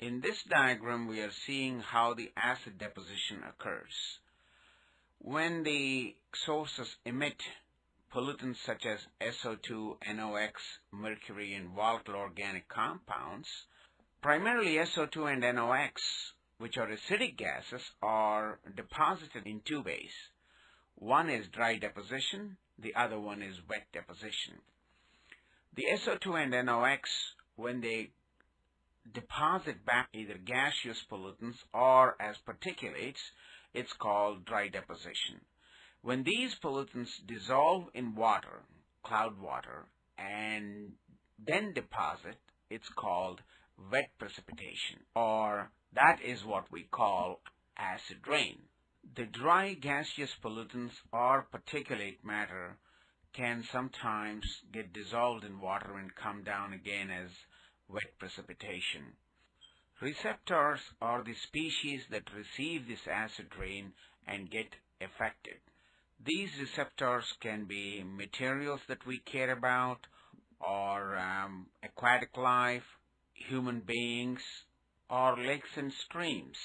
In this diagram, we are seeing how the acid deposition occurs. When the sources emit pollutants such as SO2, NOx, mercury, and volatile organic compounds, primarily SO2 and NOx, which are acidic gases, are deposited in two ways. One is dry deposition, the other one is wet deposition. The SO2 and NOx, when they deposit back either gaseous pollutants or as particulates, it's called dry deposition. When these pollutants dissolve in water, cloud water, and then deposit, it's called wet precipitation, or that is what we call acid rain. The dry gaseous pollutants or particulate matter can sometimes get dissolved in water and come down again as wet precipitation. Receptors are the species that receive this acid rain and get affected. These receptors can be materials that we care about, or aquatic life, human beings, or lakes and streams.